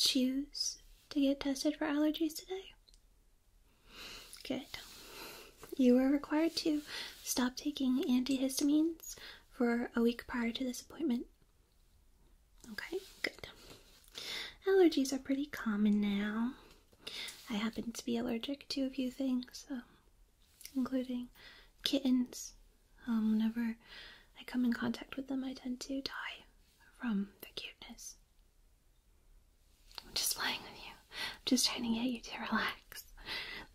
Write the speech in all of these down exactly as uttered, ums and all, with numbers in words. choose to get tested for allergies today? Good. You are required to stop taking antihistamines for a week prior to this appointment. Okay, good. Allergies are pretty common now. I happen to be allergic to a few things, um, including kittens. Um, whenever I come in contact with them, I tend to die from their cuteness. I'm just playing with you. I'm just trying to get you to relax.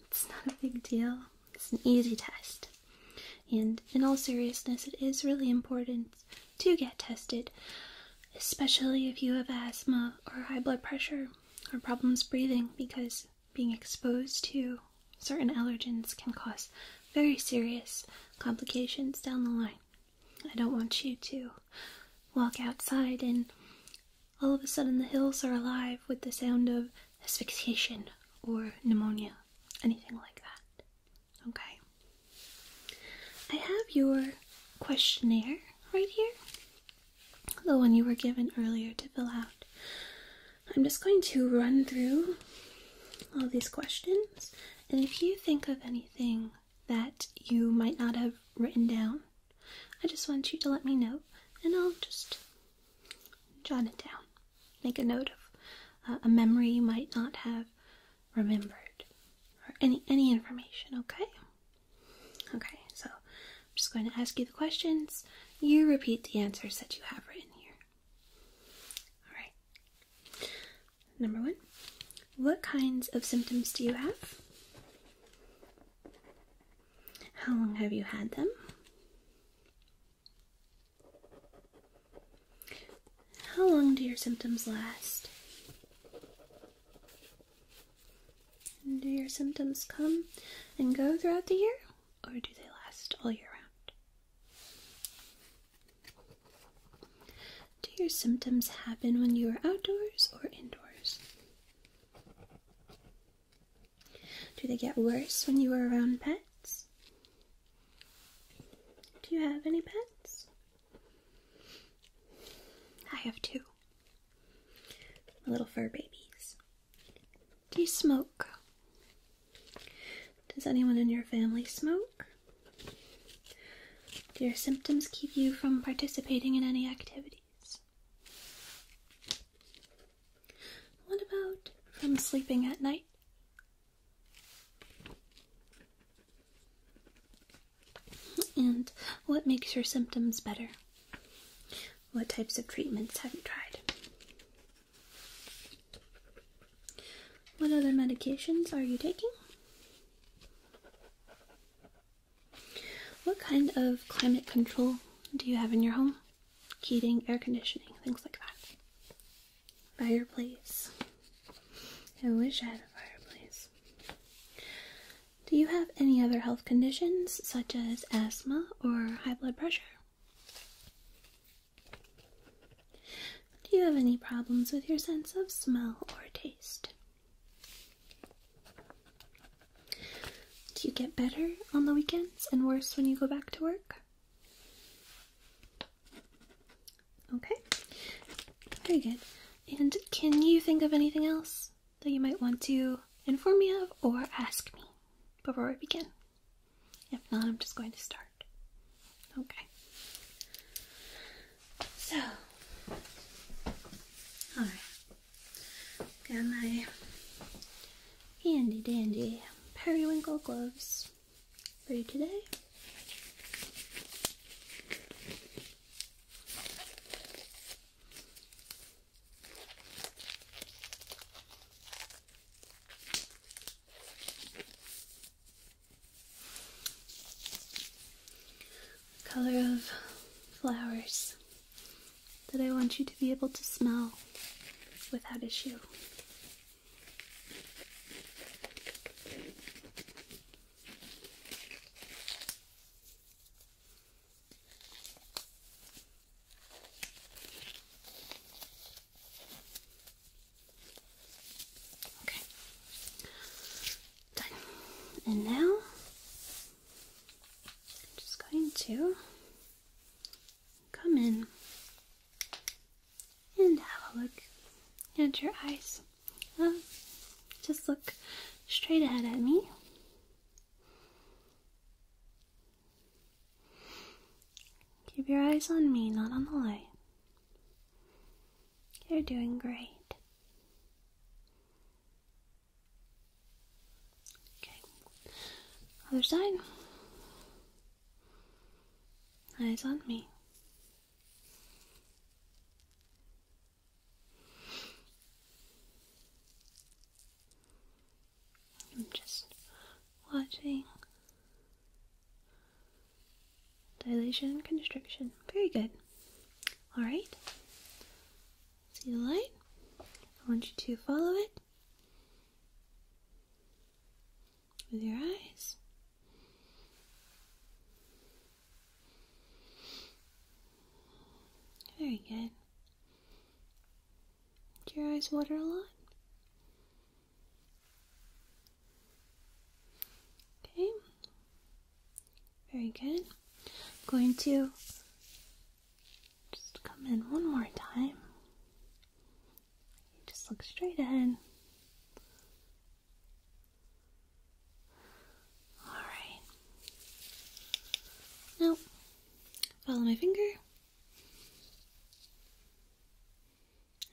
It's not a big deal. It's an easy test. And in all seriousness, it is really important to get tested, especially if you have asthma or high blood pressure or problems breathing, because being exposed to certain allergens can cause very serious complications down the line. I don't want you to walk outside and all of a sudden the hills are alive with the sound of asphyxiation or pneumonia, anything like that. Okay. I have your questionnaire right here, the one you were given earlier to fill out. I'm just going to run through all these questions, and if you think of anything that you might not have written down, I just want you to let me know, and I'll just jot it down. Make a note of uh, a memory you might not have remembered, or any, any information, okay? Okay, so I'm just going to ask you the questions. You repeat the answers that you have written here. Alright. Number one, what kinds of symptoms do you have? How long have you had them? How long do your symptoms last? And do your symptoms come and go throughout the year, or do they last all year round? Do your symptoms happen when you are outdoors or indoors? Do they get worse when you are around pets? Do you have any pets? I have two. My little fur babies. Do you smoke? Does anyone in your family smoke? Do your symptoms keep you from participating in any activities? What about from sleeping at night? And what makes your symptoms better? What types of treatments have you tried? What other medications are you taking? What kind of climate control do you have in your home? Heating, air conditioning, things like that. Fireplace. I wish I had a fireplace. Do you have any other health conditions, such as asthma or high blood pressure? Do you have any problems with your sense of smell or taste? Do you get better on the weekends and worse when you go back to work? Okay, very good. And can you think of anything else that you might want to inform me of or ask me before we begin? If not, I'm just going to start. Okay. So, alright, got my handy dandy periwinkle gloves for you today. The color of flowers that I want you to be able to smell without issue. Okay. Done. And now, I'm just going to come in and have a look at your eyes. Uh, just look straight ahead at me. Keep your eyes on me, not on the light. You're doing great. Okay. Other side. Eyes on me. I'm just watching dilation and constriction. Very good. Alright. See the light? I want you to follow it with your eyes. Very good. Do your eyes water a lot? Okay. Very good. I'm going to just come in one more time. You just look straight ahead. Alright. Now, follow my finger.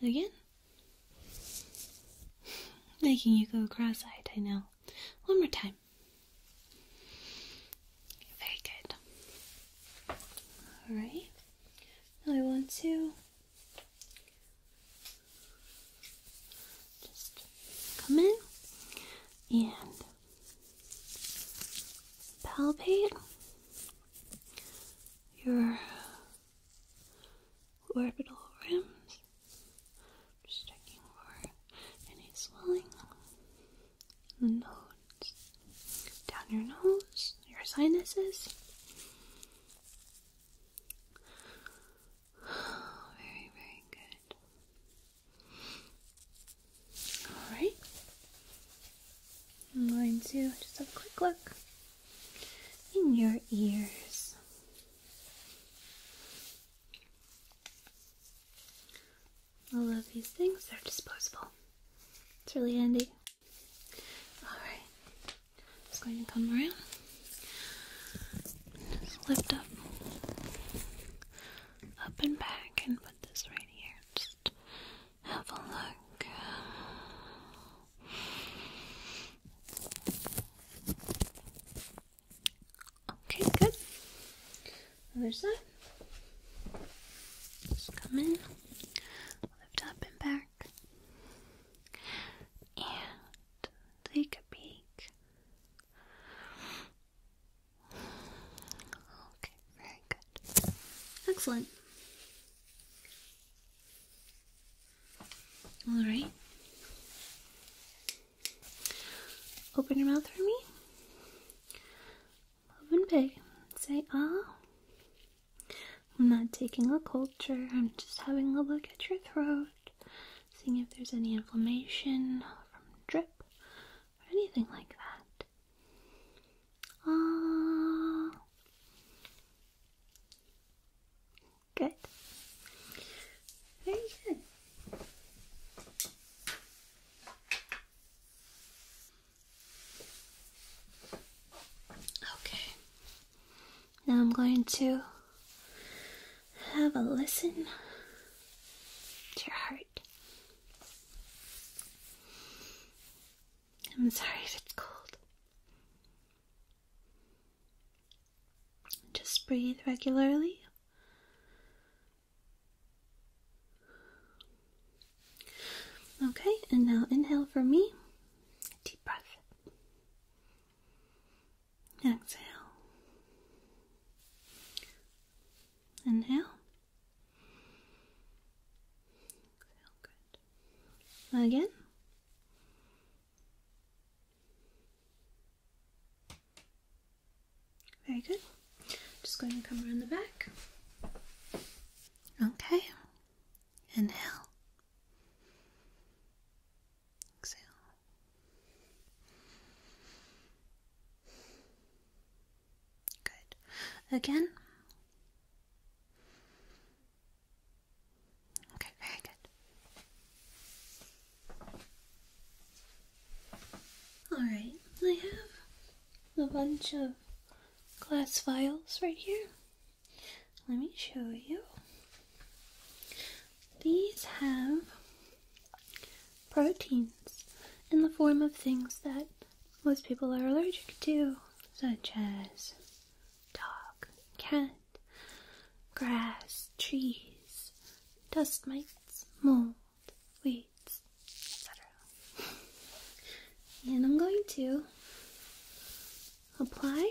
Again, making you go cross-eyed, I know. One more time. Very good. Alright, now I want to just come in and palpate your orbital rim. The nose, down your nose, your sinuses. Very, very good. Alright. I'm going to just have a quick look in your ears. I love these things, they're disposable. It's really handy. Going to come around, just lift up, up and back, and put this right here. Just have a look. Okay, good. Other side. Just come in, lift up and back. Excellent. All right. Open your mouth for me. Open big. Say, ah. I'm not taking a culture. I'm just having a look at your throat, seeing if there's any inflammation from drip or anything like that. Ah. Good. Very good. Okay. Now I'm going to have a listen to your heart. I'm sorry if it's cold. Just breathe regularly. Okay, and now inhale for me. Deep breath. Exhale. Inhale. Exhale, good. Again. Very good. Just going to come around the back. Okay. Inhale. Again. Okay, very good. bunch of glass vials right here. Let me show you. These have proteins in the form of things that most people are allergic to, such as dog, cat, grass, trees, dust mites, mold, weeds, et cetera. And I'm going to apply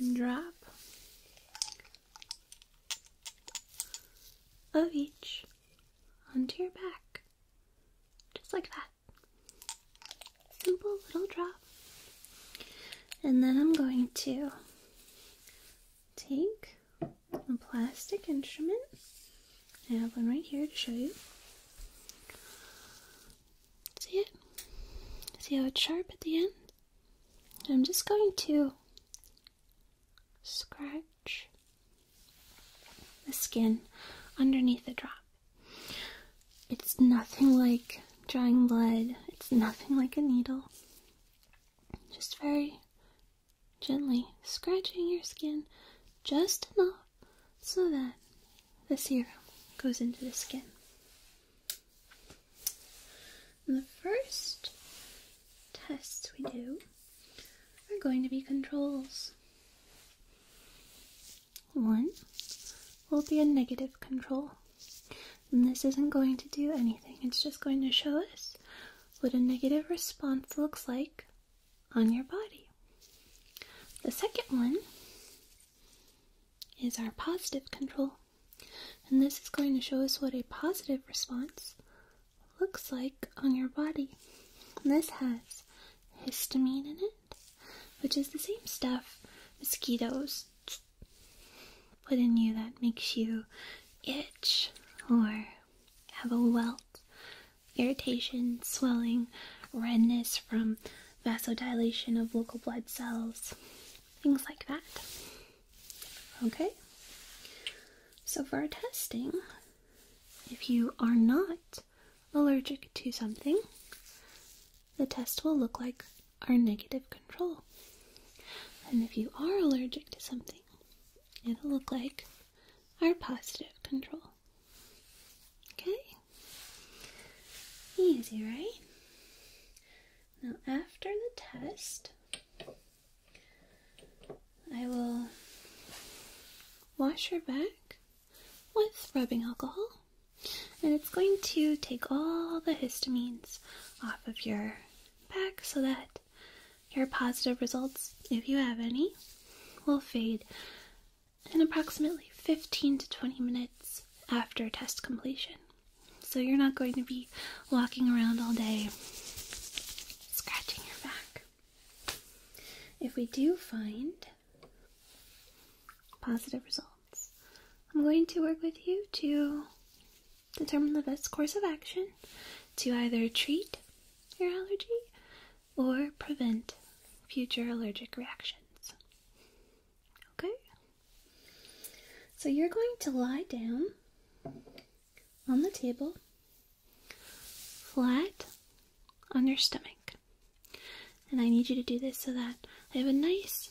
a drop of each onto your back, just like that. Simple little drop. And then I'm going to take a plastic instrument. I have one right here to show you. See it? See how it's sharp at the end? I'm just going to scratch the skin underneath the drop. It's nothing like drawing blood. It's nothing like a needle. Just very gently scratching your skin just enough so that the serum goes into the skin. And the first tests we do are going to be controls. One will be a negative control. And this isn't going to do anything. It's just going to show us what a negative response looks like on your body. The second one is our positive control, and this is going to show us what a positive response looks like on your body. And this has histamine in it, which is the same stuff mosquitoes put in you that makes you itch or have a welt, irritation, swelling, redness from vasodilation of local blood cells, things like that. Okay, so for our testing, if you are not allergic to something, the test will look like our negative control. And if you are allergic to something, it'll look like our positive control. Okay? Easy, right? Now after the test, I will wash your back with rubbing alcohol, and it's going to take all the histamines off of your back so that your positive results, if you have any, will fade in approximately fifteen to twenty minutes after test completion. So you're not going to be walking around all day scratching your back. If we do find positive results, I'm going to work with you to determine the best course of action to either treat your allergy or prevent future allergic reactions. Okay? So you're going to lie down on the table, flat on your stomach. And I need you to do this so that I have a nice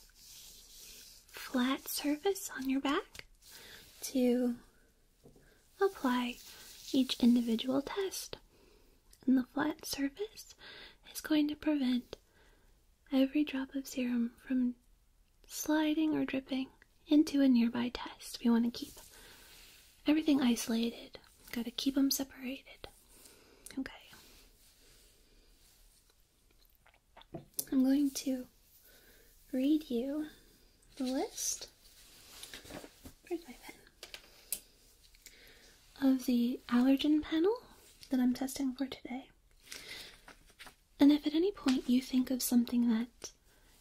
flat surface on your back to apply each individual test. And the flat surface is going to prevent every drop of serum from sliding or dripping into a nearby test. We want to keep everything isolated. Got to keep them separated. Okay. I'm going to read you the list, where's my pen, of the allergen panel that I'm testing for today. And if at any point you think of something that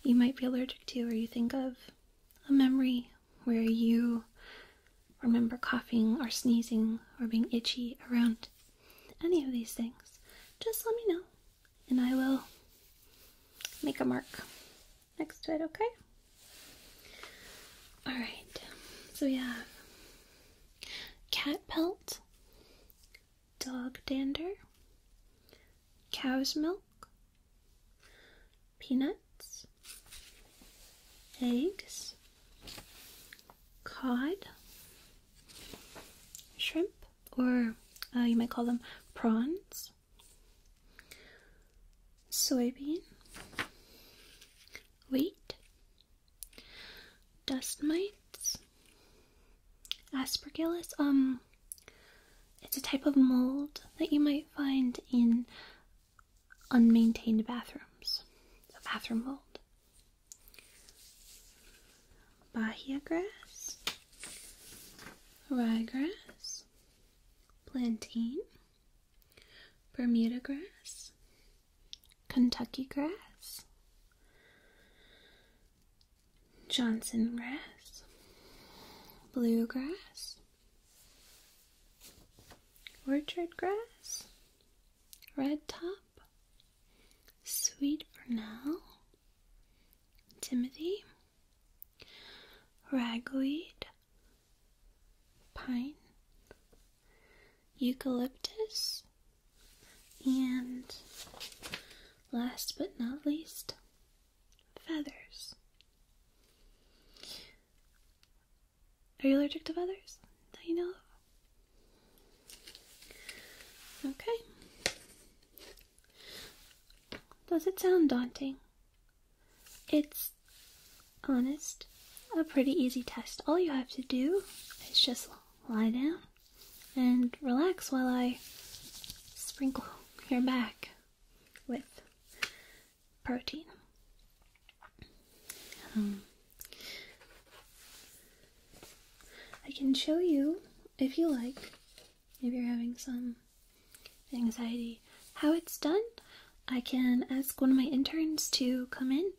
you might be allergic to, or you think of a memory where you remember coughing or sneezing or being itchy around any of these things, just let me know and I will make a mark next to it, okay? Alright, so we have cat pelt, dog dander, cow's milk, peanut, eggs, cod, shrimp, or uh, you might call them prawns, soybean, wheat, dust mites, Aspergillus. Um, it's a type of mold that you might find in unmaintained bathrooms, a bathroom mold. Bahia grass, ryegrass, plantain, Bermuda grass, Kentucky grass, Johnson grass, blue grass, orchard grass, red top, sweet fennel, Timothy, ragweed, pine, eucalyptus, and last but not least, feathers. Are you allergic to feathers that you know of? Okay. Does it sound daunting? It's honest. A pretty easy test. All you have to do is just lie down and relax while I sprinkle your back with protein. Um, I can show you, if you like, if you're having some anxiety, how it's done. I can ask one of my interns to come in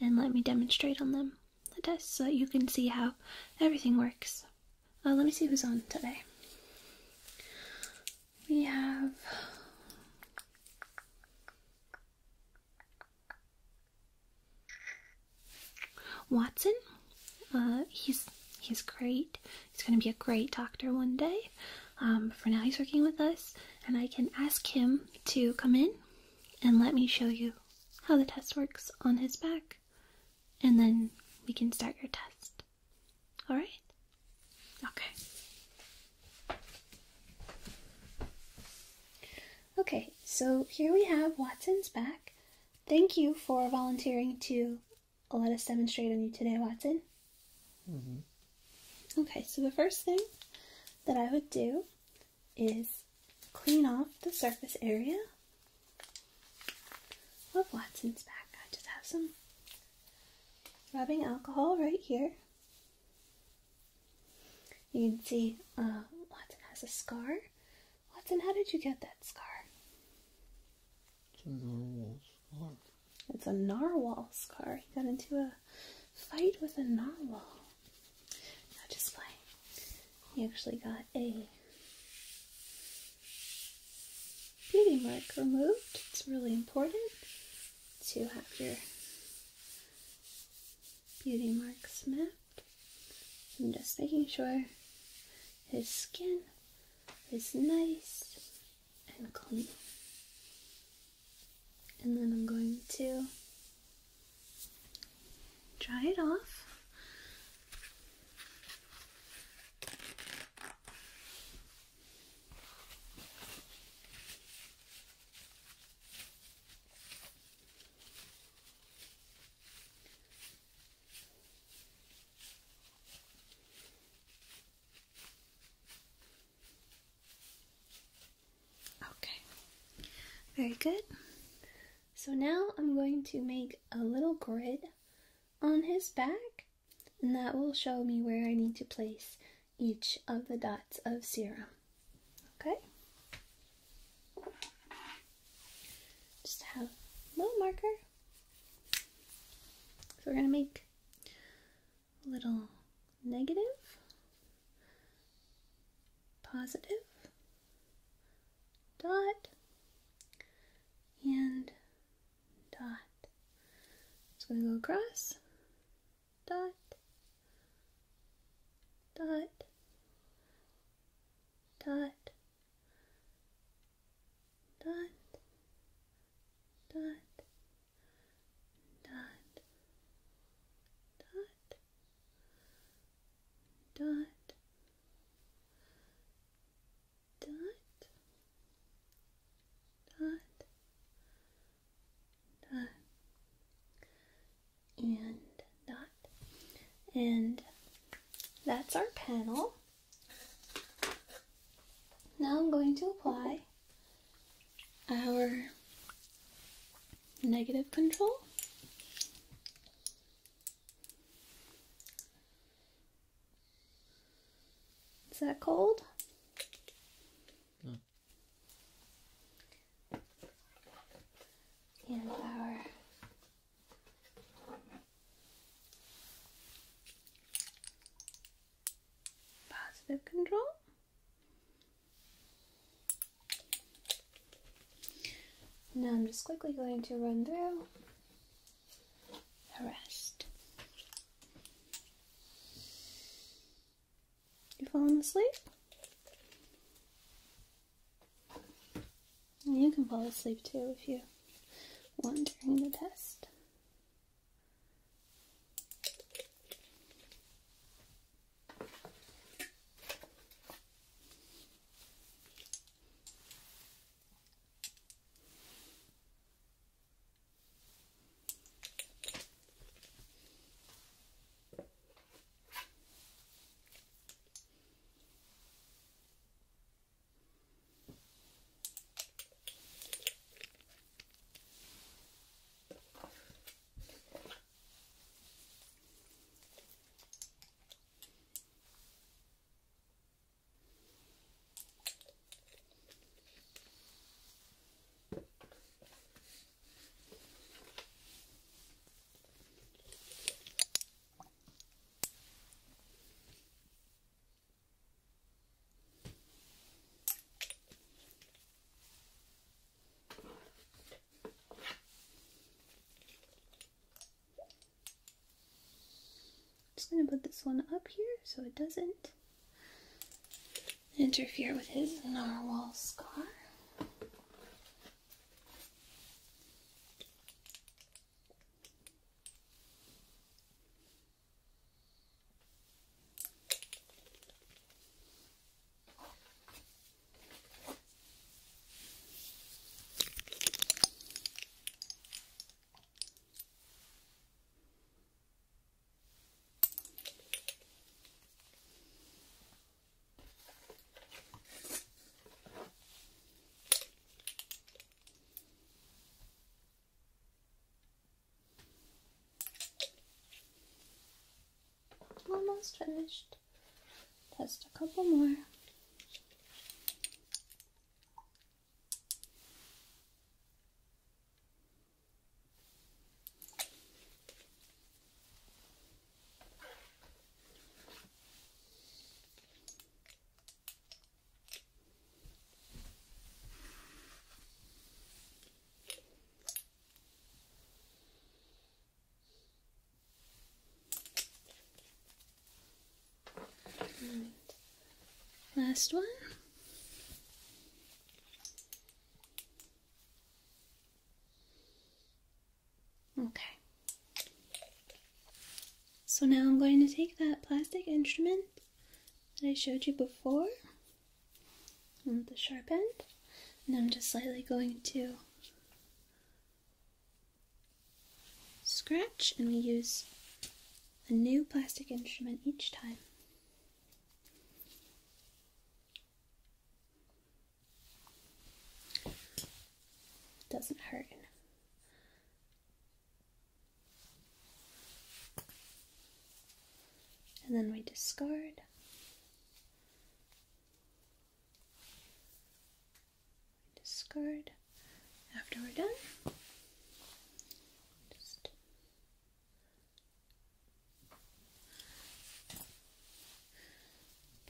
and let me demonstrate on them. Test so you can see how everything works. Uh, let me see who's on today. We have Watson. Uh, he's he's great. He's going to be a great doctor one day. Um, for now, he's working with us, and I can ask him to come in and let me show you how the test works on his back, and then we can start your test. All right? Okay. Okay, so here we have Watson's back. Thank you for volunteering to let us demonstrate on you today, Watson. Mm-hmm. Okay, so the first thing that I would do is clean off the surface area of Watson's back. I just have some rubbing alcohol right here. You can see uh, Watson has a scar. Watson, how did you get that scar? It's a narwhal scar. It's a narwhal scar. He got into a fight with a narwhal. Now just play. He actually got a bleeding mark removed. It's really important to have your beauty marks mapped. I'm just making sure his skin is nice and clean. And then I'm going to dry it off. Very good. So now I'm going to make a little grid on his back, and that will show me where I need to place each of the dots of serum. Okay? Just have a little marker. So we're going to make a little negative, positive, dot, and dot. It's going to go across, dot, dot, dot, dot, dot, dot. And that's our panel. Now I'm going to apply our negative control. Is that cold? No. And our positive control. Now I'm just quickly going to run through the rest. You falling asleep? You can fall asleep too if you want during the test. I'm going to put this one up here so it doesn't interfere with his narwhal scar. Almost finished. Just a couple more. Last one. Okay. So now I'm going to take that plastic instrument that I showed you before, with the sharp end, and I'm just slightly going to scratch, and we use a new plastic instrument each time. Doesn't hurt. And then we discard. Discard after we're done. Just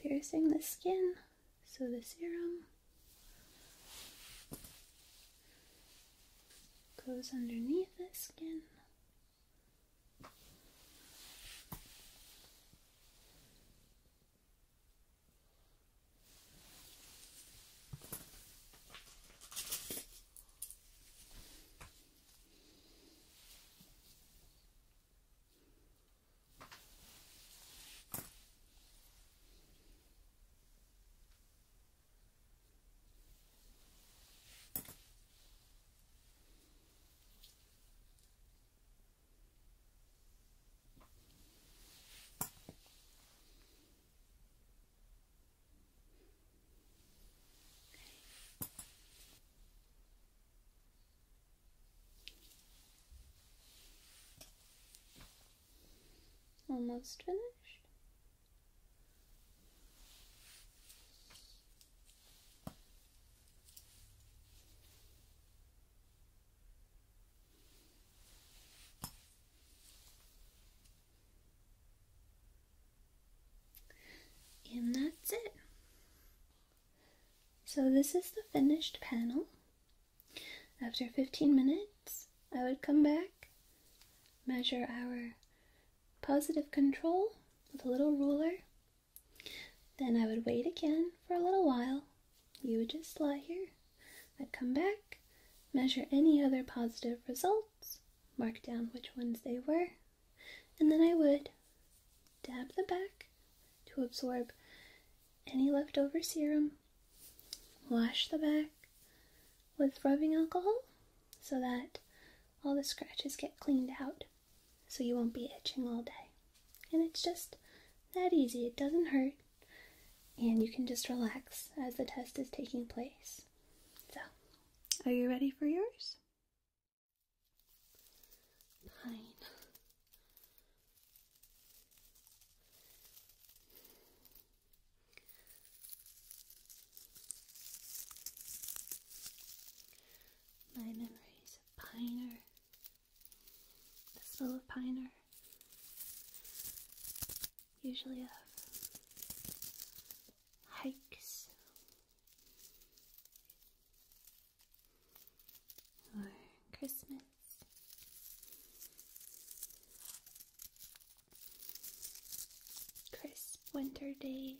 piercing the skin, so the serum goes underneath the skin. almost finished. And that's it. So this is the finished panel. After fifteen minutes, I would come back, measure our positive control with a little ruler. Then I would wait again for a little while. You would just lie here. I'd come back, measure any other positive results, mark down which ones they were, and then I would dab the back to absorb any leftover serum, wash the back with rubbing alcohol so that all the scratches get cleaned out so you won't be itching all day. And it's just that easy. It doesn't hurt, and you can just relax as the test is taking place. So, are you ready for yours? Nine. My memories of Piner, the smell of Piner, usually of hikes, or Christmas. Crisp winter days,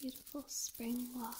beautiful spring walk.